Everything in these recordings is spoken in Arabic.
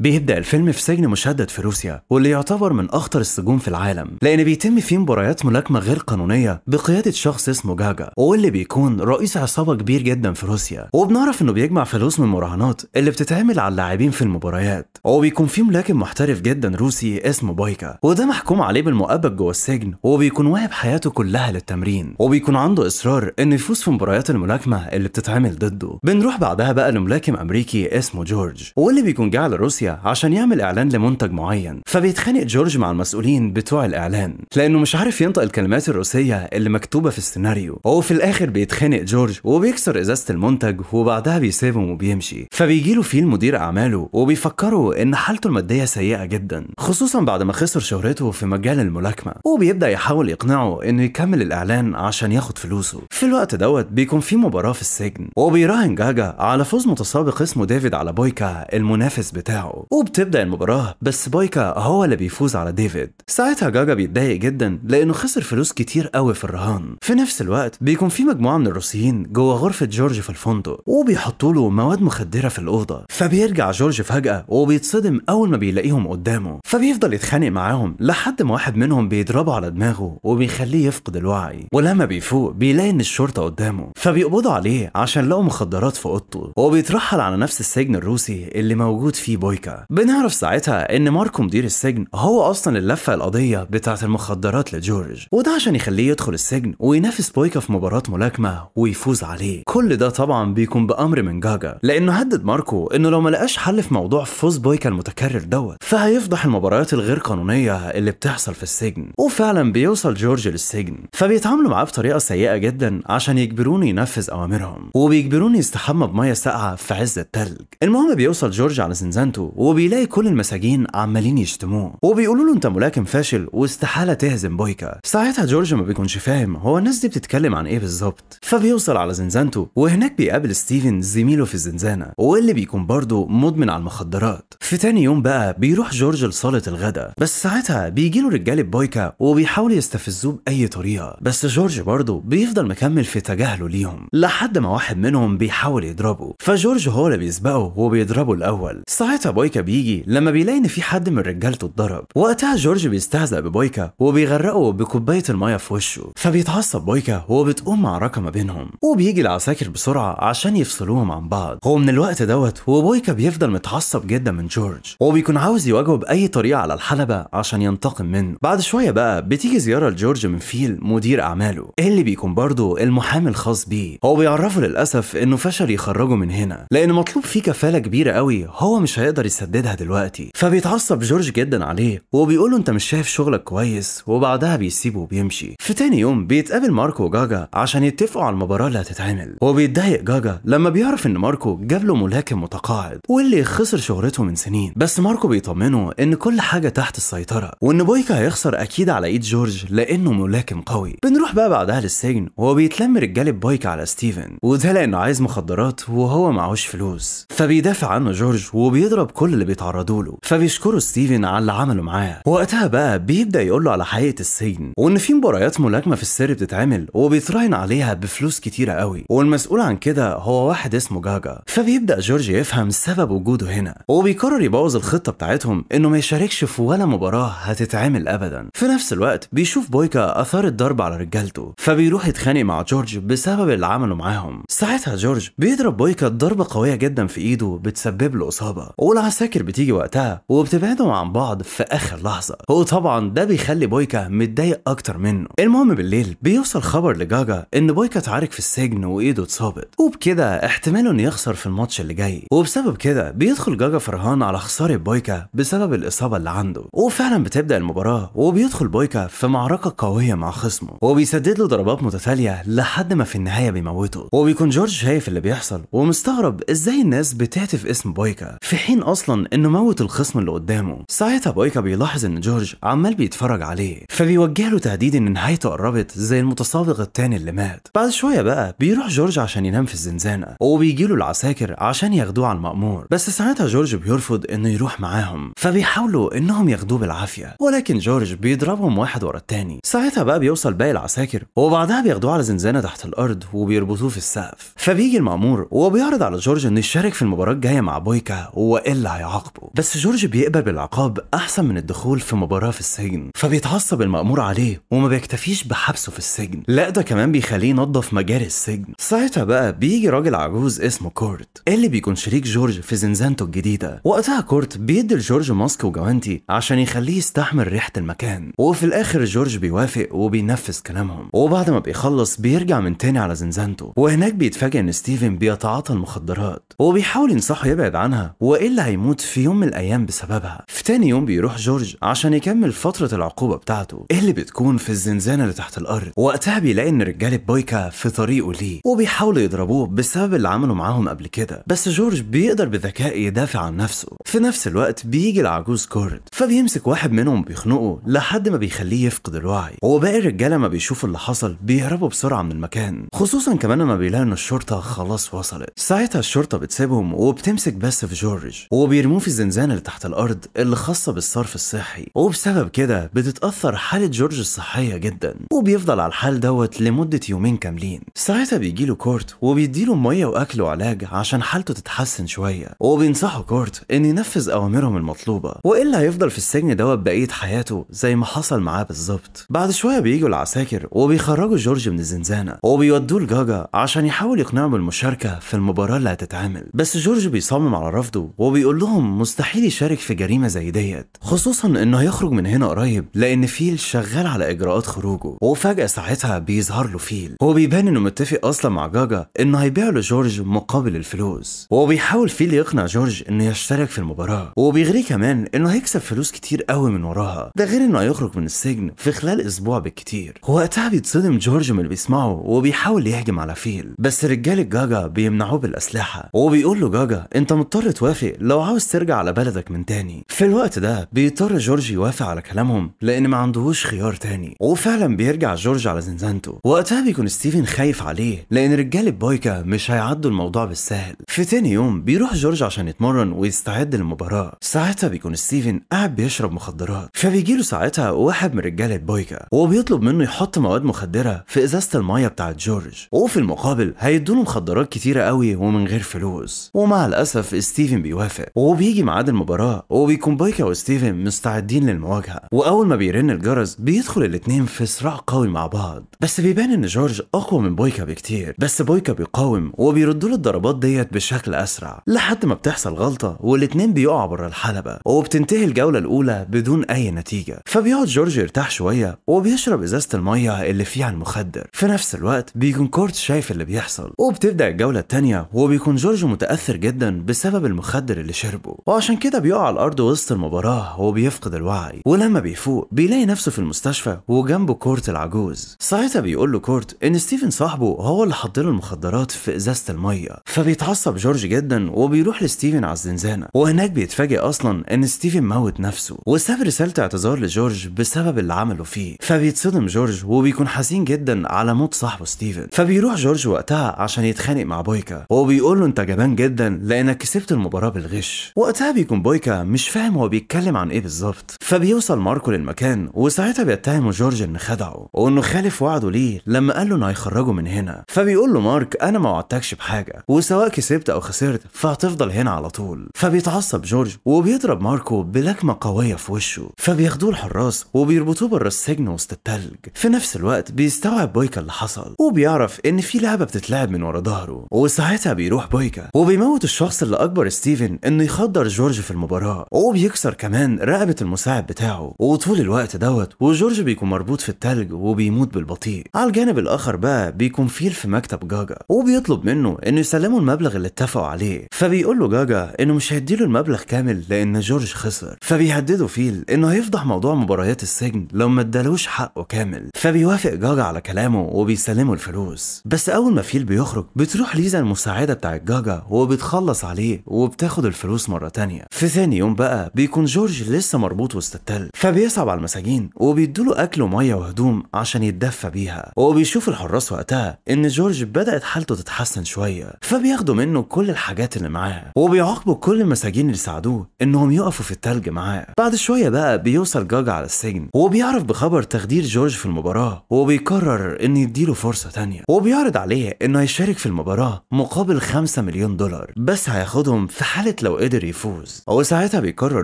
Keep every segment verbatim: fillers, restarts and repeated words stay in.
بيبدأ الفيلم في سجن مشدد في روسيا، واللي يعتبر من أخطر السجون في العالم، لأن بيتم فيه مباريات ملاكمة غير قانونية بقيادة شخص اسمه جاجا، واللي بيكون رئيس عصابة كبير جدا في روسيا، وبنعرف إنه بيجمع فلوس من المراهنات اللي بتتعمل على اللاعبين في المباريات، وبيكون فيه ملاكم محترف جدا روسي اسمه بايكا، وده محكوم عليه بالمؤبد جوه السجن، وبيكون واهب حياته كلها للتمرين، وبيكون عنده إصرار إنه يفوز في مباريات الملاكمة اللي بتتعمل ضده. بنروح بعدها بقى لملاكم أمريكي اسمه جورج، واللي بيكون جه على روسيا عشان يعمل إعلان لمنتج معين، فبيتخانق جورج مع المسؤولين بتوع الإعلان لأنه مش عارف ينطق الكلمات الروسية اللي مكتوبة في السيناريو، وفي الآخر بيتخانق جورج وبيكسر إزازة المنتج، وبعدها بيسيبهم وبيمشي. فبيجيله فيل مدير أعماله وبيفكروا إن حالته المادية سيئة جدا، خصوصا بعد ما خسر شهرته في مجال الملاكمة، وبيبدأ يحاول يقنعه إنه يكمل الإعلان عشان ياخد فلوسه. في الوقت دوت بيكون في مباراة في السجن، وبيراهن جاجا على فوز متسابق اسمه ديفيد على بايكا المنافس بتاعه، وبتبدأ المباراة بس بايكا هو اللي بيفوز على ديفيد. ساعتها جاجا بيتضايق جدا لأنه خسر فلوس كتير قوي في الرهان. في نفس الوقت بيكون في مجموعة من الروسيين جوه غرفة جورج في الفندق، وبيحطوا له مواد مخدرة في الأوضة، فبيرجع جورج فجأة وبيتصدم أول ما بيلاقيهم قدامه، فبيفضل يتخانق معاهم لحد ما واحد منهم بيضربه على دماغه وبيخليه يفقد الوعي، ولما بيفوق بيلاقي إن الشرطة قدامه، فبيقبضوا عليه عشان لقوا مخدرات في أوضته، وبيترحل على نفس السجن الروسي اللي موجود فيه بايكا. بنعرف ساعتها ان ماركو مدير السجن هو اصلا اللي لف القضيه بتاعه المخدرات لجورج، وده عشان يخليه يدخل السجن وينافس بايكا في مباراه ملاكمه ويفوز عليه. كل ده طبعا بيكون بامر من جاجا، لانه هدد ماركو انه لو ما لقاش حل في موضوع فوز بايكا المتكرر دوت فهيفضح المباريات الغير قانونيه اللي بتحصل في السجن. وفعلا بيوصل جورج للسجن، فبيتعاملوا معاه بطريقه سيئه جدا عشان يجبرونه ينفذ اوامرهم، وبيجبرونه يستحمى بميه ساقعه في عز الثلج. المهم بيوصل جورج على زنزانته وبيلاقي كل المساجين عمالين يشتموه وبيقولوا له انت ملاكم فاشل واستحاله تهزم بايكا. ساعتها جورج ما بيكونش فاهم هو الناس دي بتتكلم عن ايه بالظبط، فبيوصل على زنزانته وهناك بيقابل ستيفن زميله في الزنزانه، واللي بيكون برضه مدمن على المخدرات. في تاني يوم بقى بيروح جورج لصاله الغداء، بس ساعتها بيجي له رجاله بايكا وبيحاولوا يستفزوه باي طريقه، بس جورج برضه بيفضل مكمل في تجاهله ليهم لحد ما واحد منهم بيحاول يضربه، فجورج هو اللي بيسبقه وبيضربه الاول. ساعتها بايكا بيجي لما بيلاقي ان في حد من رجالته اتضرب، وقتها جورج بيستهزأ ببايكا وبيغرقه بكوبايه الميه في وشه، فبيتعصب بايكا وبتقوم معركه ما بينهم، وبيجي العساكر بسرعه عشان يفصلوهم عن بعض. هو من الوقت دوت وبايكا بيفضل متعصب جدا من جورج، وبيكون عاوز يواجهه باي طريقه على الحلبه عشان ينتقم منه. بعد شويه بقى بتيجي زياره لجورج من فيل مدير اعماله، اللي بيكون برضه المحامي الخاص بيه، هو بيعرفه للاسف انه فشل يخرجه من هنا لان مطلوب فيه كفاله كبيره قوي هو مش هيقدر يسددها دلوقتي. فبيتعصب جورج جدا عليه وبيقول له انت مش شايف شغلك كويس، وبعدها بيسيبه وبيمشي. في تاني يوم بيتقابل ماركو وجاجا عشان يتفقوا على المباراه اللي هتتعمل، وبيتضايق جاجا لما بيعرف ان ماركو جاب له ملاكم متقاعد واللي خسر شهرته من سنين، بس ماركو بيطمنه ان كل حاجه تحت السيطره، وان بايكا هيخسر اكيد على ايد جورج لانه ملاكم قوي. بنروح بقى بعدها للسجن وبيتلم رجاله بايكا على ستيفن، وده لانه عايز مخدرات وهو معهوش فلوس، فبيدافع عنه جورج وبيضرب كل اللي بيتعرضوا له، فبيشكروا ستيفن على اللي عمله معاه. وقتها بقى بيبدا يقول له على حقيقه السجن، وان في مباريات ملاكمه في السر بتتعمل وبيتراهن عليها بفلوس كتيره قوي، والمسؤول عن كده هو واحد اسمه جاجا. فبيبدا جورج يفهم سبب وجوده هنا، وبيقرر يبوظ الخطه بتاعتهم انه ما يشاركش في ولا مباراه هتتعمل ابدا. في نفس الوقت بيشوف بايكا اثار الضرب على رجالته، فبيروح يتخانق مع جورج بسبب اللي عمله معاهم. ساعتها جورج بيضرب بايكا ضربه قويه جدا في ايده بتسبب له اصابه، والعساكر بتيجي وقتها وبتبعدهم عن بعض في اخر لحظه، وطبعا ده بيخلي بايكا متضايق اكتر منه. المهم بالليل بيوصل خبر لجاجا ان بايكا اتعارك في السجن وايده اتصابت، وبكده احتماله انه يخسر في الماتش اللي جاي، وبسبب كده بيدخل جاجا فرهان على خساره بايكا بسبب الاصابه اللي عنده. وفعلا بتبدا المباراه وبيدخل بايكا في معركه قويه مع خصمه، وبيسدد له ضربات متتاليه لحد ما في النهايه بيموته. وبيكون جورج شايف اللي بيحصل ومستغرب ازاي الناس بتهتف اسم بايكا في حين اصلا انه موت الخصم اللي قدامه. ساعتها بايكا بيلاحظ ان جورج عمال بيتفرج عليه، فبيوجه له تهديد ان نهايته قربت زي المتسابق التاني اللي مات. بعد شويه بقى بيروح جورج عشان ينام في الزنزانه، وبيجيله العساكر عشان ياخدوه على المأمور، بس ساعتها جورج بيرفض بيرفض انه يروح معاهم، فبيحاولوا انهم ياخدوه بالعافيه، ولكن جورج بيضربهم واحد ورا الثاني. ساعتها بقى بيوصل باقي العساكر، وبعدها بياخدوه على زنزانه تحت الارض وبيربطوه في السقف. فبيجي المأمور وبيعرض على جورج انه يشارك في المباراه الجايه مع بايكا والا هيعاقبه، بس جورج بيقبل بالعقاب احسن من الدخول في مباراه في السجن. فبيتعصب المأمور عليه وما بيكتفيش بحبسه في السجن، لا ده كمان بيخليه ينظف مجاري السجن. ساعتها بقى بيجي راجل عجوز اسمه كورت اللي بيكون شريك جورج في زنزانته الجديده. وقتها كورت بيدي لجورج ماسك وجوانتي عشان يخليه يستحمل ريحه المكان، وفي الاخر جورج بيوافق وبينفذ كلامهم. وبعد ما بيخلص بيرجع من تاني على زنزانته، وهناك بيتفاجئ ان ستيفن بيتعاطى المخدرات وبيحاول ينصحه يبعد عنها والا هيموت في يوم من الايام بسببها. في تاني يوم بيروح جورج عشان يكمل فتره العقوبه بتاعته اللي بتكون في الزنزانه اللي تحت الارض. وقتها بيلاقي ان رجاله بايكا في طريقه ليه وبيحاولوا يضربوه بسبب اللي عمله معاهم قبل كده، بس جورج بيقدر بذكاء يدافع عن نفسه. في نفس الوقت بيجي العجوز كورت، فبيمسك واحد منهم بيخنقه لحد ما بيخليه يفقد الوعي، وباقي الرجاله ما بيشوفوا اللي حصل بيهربوا بسرعه من المكان، خصوصا كمان لما بيلاقوا ان الشرطه خلاص وصلت. ساعتها الشرطه بتسيبهم وبتمسك بس في جورج وبيرموه في الزنزانه اللي تحت الارض اللي خاصه بالصرف الصحي، وبسبب كده بتتاثر حاله جورج الصحيه جدا، وبيفضل على الحال دوت لمده يومين كاملين. ساعتها بيجيله كورت وبيديله ميه واكل وعلاج عشان حالته تتحسن شويه، وبينصحه كورت ان ينفذ اوامرهم المطلوبه والا هيفضل في السجن دوت بقيه حياته زي ما حصل معاه بالظبط. بعد شويه بييجوا العساكر وبيخرجوا جورج من الزنزانه وبيودوه لجاجا عشان يحاول يقنعه بالمشاركه في المباراه اللي هتتعمل، بس جورج بيصمم على رفضه وبيقول لهم مستحيل يشارك في جريمه زي ديت، خصوصا انه هيخرج من هنا قريب لان فيل شغال على اجراءات خروجه. وفجاه ساعتها بيظهر له فيل وبيبان انه متفق اصلا مع جاجا انه هيبيع له جورج مقابل الفلوس، وبيحاول فيل يقنع جورج انه يشترك في المباراه، وبيغريه كمان انه هيكسب فلوس كتير قوي من وراها، ده غير انه هيخرج من السجن في خلال اسبوع بالكتير. وقتها بيتصدم جورج من اللي بيسمعه وبيحاول يهجم على فيل، بس رجاله جاجا بيمنعوه بالاسلحه، وبيقول له جاجا انت مضطر توافق لو عاوز ترجع على بلدك من تاني. في الوقت ده بيضطر جورج يوافق على كلامهم لان ما عندهوش خيار تاني، وفعلا بيرجع جورج على زنزانته. وقتها بيكون ستيفن خايف عليه لان رجاله بايكا مش هيعدوا الموضوع بالسهل. في تاني يوم بيروح جورج عشان يتمرن ويستعد للمباراه. ساعتها بيكون ستيفن قاعد بيشرب مخدرات، فبيجيله ساعتها واحد من رجاله بايكا وبيطلب منه يحط مواد مخدره في ازازه الميه بتاعت جورج، وفي المقابل هيدوله مخدرات كتيره قوي ومن غير فلوس. ومع الاسف ستيفن بيوافق، وبيجي ميعاد المباراه وبيكون بايكا وستيفن مستعدين للمواجهه. واول ما بيرن الجرس بيدخل الاثنين في صراع قوي مع بعض، بس بيبان ان جورج اقوى من بايكا بكتير، بس بايكا بيقاوم وبيردوله الضربات ديت بشكل اسرع لحد ما بتحصل غلطه والاتنين بيقعوا بره الحلبه، وبتنتهي الجوله الاولى بدون اي نتيجه. فبيقعد جورج يرتاح شويه وبيشرب ازازه الميه اللي فيها المخدر. في نفس الوقت بيكون كورت شايف اللي بيحصل، وبتبدا الجوله الثانيه وبيكون جورج متاثر جدا بسبب المخدر اللي شربه، وعشان كده بيقع على الارض وسط المباراه وبيفقد الوعي. ولما بيفوق بيلاقي نفسه في المستشفى وجنبه كورت العجوز. ساعتها بيقول له كورت ان ستيفن صاحبه هو اللي حط له المخدرات في ازازه الميه، فبيتعصب جورج جدا وبيروح لستيفن على الزنزانه، وهناك بيتفاجئ اصلا ان ستيفن موت نفسه وساب رساله اعتذار لجورج بسبب اللي عمله فيه. فبيتصدم جورج وبيكون حزين جدا على موت صاحبه ستيفن، فبيروح جورج وقتها عشان يتخانق مع بايكا وبيقول له انت جبان جدا لانك كسبت المباراه بالغش. وقتها بيكون بايكا مش فاهم هو بيتكلم عن ايه بالظبط، فبيوصل ماركو للمكان وساعتها بيتهمه جورج ان خدعه وانه خالف وعده ليه لما قال له انه هيخرجه من هنا. فبيقول له مارك انا ما وعدتكش بحاجه، وسواء كسبت او خسرت فهتفضل هنا على طول. فبيتعصب جورج وبيضرب ماركو بلكمه قويه في وشه، فبياخدوه الحراس وبيربطوه بره السجن وسط التلج. في نفس الوقت بيستوعب بايكا اللي حصل وبيعرف ان في لعبه بتتلعب من ورا ظهره، وساعتها بيروح بايكا وبيموت الشخص اللي اجبر ستيفن انه يخدر جورج في المباراه، وبيكسر كمان رقبه المساعد بتاعه. وطول الوقت دوت وجورج بيكون مربوط في التلج وبيموت بالبطيء. على الجانب الاخر بقى بيكون فيل في مكتب جاجا وبيطلب منه انه يسلمه المبلغ اللي اتفقوا عليه، فبيقول له جاجا انه مش هيديله المبلغ كامل لان جورج خسر، فبيهدده فيل انه هيفضح موضوع مباريات السجن لو ما ادالوش حقه كامل. فبيوافق جاجا على كلامه وبيسلمه الفلوس، بس اول ما فيل بيخرج بتروح ليزا المساعده بتاعت جاجا وبتخلص عليه وبتاخد الفلوس مره تانية. في ثاني يوم بقى بيكون جورج لسه مربوط وسط التلج، فبيصعب على المساجين وبيدوله اكل وميه وهدوم عشان يتدفى بيها، وبيشوف الحراس وقتها ان جورج بدات حالته تتحسن شويه، فبياخدوا منه كل الحاجات اللي معاه وبيعاقبوا كل ما المساجين اللي ساعدوه انهم يقفوا في التلج معاه. بعد شويه بقى بيوصل جاجا على السجن وهو بيعرف بخبر تخدير جورج في المباراه، وبيقرر ان يديله فرصه ثانيه، وبيعرض عليه انه هيشارك في المباراه مقابل خمسة مليون دولار بس هياخدهم في حاله لو قدر يفوز. هو ساعتها بيقرر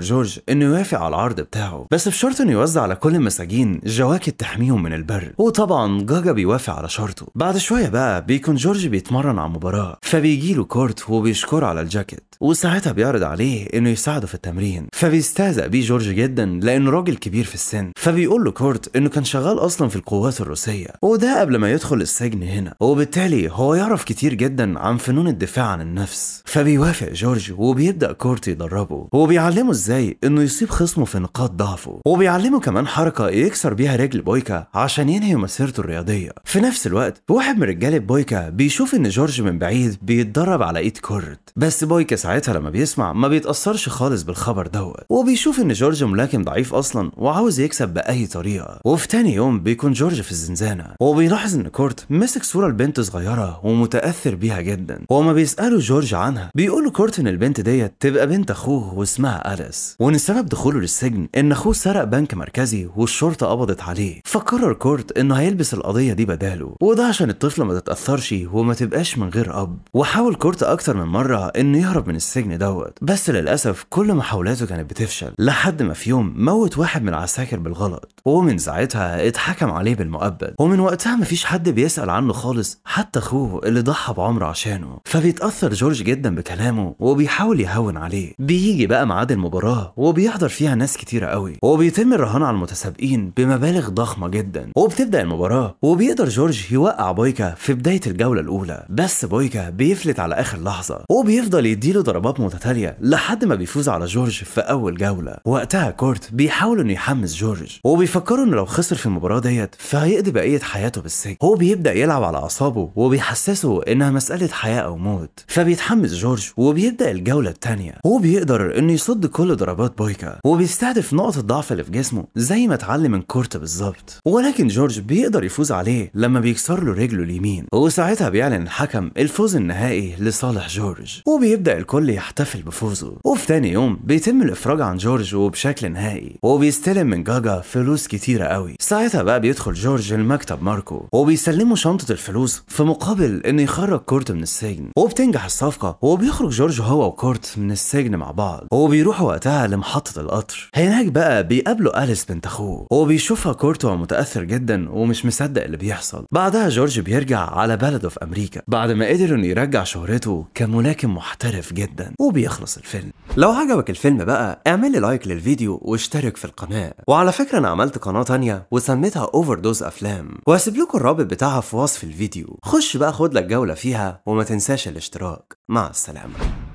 جورج انه يوافق على العرض بتاعه بس بشرط انه يوزع على كل المساجين جواكت تحميهم من البرد، وطبعا جاجا بيوافق على شرطه. بعد شويه بقى بيكون جورج بيتمرن على المباراه فبيجيله كورت وبيشكره على الجاكيت، وساعتها بيعرض عليه انه يساعده في التمرين فبيستهزأ بيه جورج جدا لانه راجل كبير في السن، فبيقول له كورت انه كان شغال اصلا في القوات الروسيه وده قبل ما يدخل السجن هنا، وبالتالي هو يعرف كتير جدا عن فنون الدفاع عن النفس. فبيوافق جورج وبيبدا كورت يدربه وبيعلمه ازاي انه يصيب خصمه في نقاط ضعفه، وبيعلمه كمان حركه يكسر بيها رجل بايكا عشان ينهي مسيرته الرياضيه. في نفس الوقت واحد من رجاله بايكا بيشوف ان جورج من بعيد بيتدرب على ايد كورت، بس بايكا ساعتها لما بيسمع ما بيتاثرش خالص بالخبر دوت، وبيشوف ان جورج ملاكم ضعيف اصلا وعاوز يكسب باي طريقه. وفي تاني يوم بيكون جورج في الزنزانه وبيلاحظ ان كورت ماسك صوره لبنت صغيره ومتاثر بيها جدا، وما بيساله جورج عنها بيقول له كورت ان البنت ديت تبقى بنت اخوه واسمها ألس، وان سبب دخوله للسجن ان اخوه سرق بنك مركزي والشرطه قبضت عليه، فقرر كورت انه هيلبس القضيه دي بداله وده عشان الطفله ما تتاثرش وما تبقاش من غير اب. وحاول كورت اكتر من مره انه يهرب من السجن دوت بس للاسف كل محاولاته كانت بتفشل، لحد ما في يوم موت واحد من العساكر بالغلط ومن ساعتها اتحكم عليه بالمؤبد، ومن وقتها مفيش حد بيسال عنه خالص حتى اخوه اللي ضحى بعمره عشانه. فبيتاثر جورج جدا بكلامه وبيحاول يهون عليه. بيجي بقى ميعاد المباراه وبيحضر فيها ناس كتيره قوي وبيتم الرهان على المتسابقين بمبالغ ضخمه جدا، وبتبدا المباراه وبيقدر جورج يوقع بايكا في بدايه الجوله الاولى بس بايكا بيفلت على اخر لحظه وبيفضل يديله ضربات متتاليه لحد ما بيفوز على جورج في اول جوله. وقتها كورت بيحاول انه يحمس جورج وبيفكره انه لو خسر في المباراه ديت فهيقضي بقيه حياته بالسجن، هو بيبدا يلعب على اعصابه وبيحسسه انها مساله حياه او موت. فبيتحمس جورج وبيبدا الجوله الثانيه وبيقدر انه يصد كل ضربات بايكا وبيستهدف نقط الضعف اللي في جسمه زي ما اتعلم من كورت بالظبط، ولكن جورج بيقدر يفوز عليه لما بيكسر له رجله اليمين، وساعتها بيعلن الحكم الفوز النهائي لصالح جورج وبيبدا الكل يحتفل بفوزه. وفي ثاني يوم بيتم الافراج عن جورج وبشكل نهائي وبيستلم من جاجا فلوس كتيره قوي. ساعتها بقى بيدخل جورج المكتب ماركو وبيسلمه شنطه الفلوس في مقابل انه يخرج كورت من السجن، وبتنجح الصفقه وبيخرج جورج هو وكورت من السجن مع بعض وبيروحوا وقتها لمحطه القطر. هناك بقى بيقابلوا ألس بنت اخوه وبيشوفها كورت ومتاثر جدا ومش مصدق اللي بيحصل. بعدها جورج بيرجع على بلده في امريكا بعد ما قدر انه يرجع شهرته كملاكم محترف جدا وبيخلص الفيلم. لو عجبك الفيلم بقى اعمل لي لايك للفيديو واشترك في القناه، وعلى فكره انا عملت قناه ثانيه وسميتها اوفر دوز افلام وهسيب لكم الرابط بتاعها في وصف الفيديو، خش بقى خد لك جوله فيها وما تنساش الاشتراك. مع السلامه.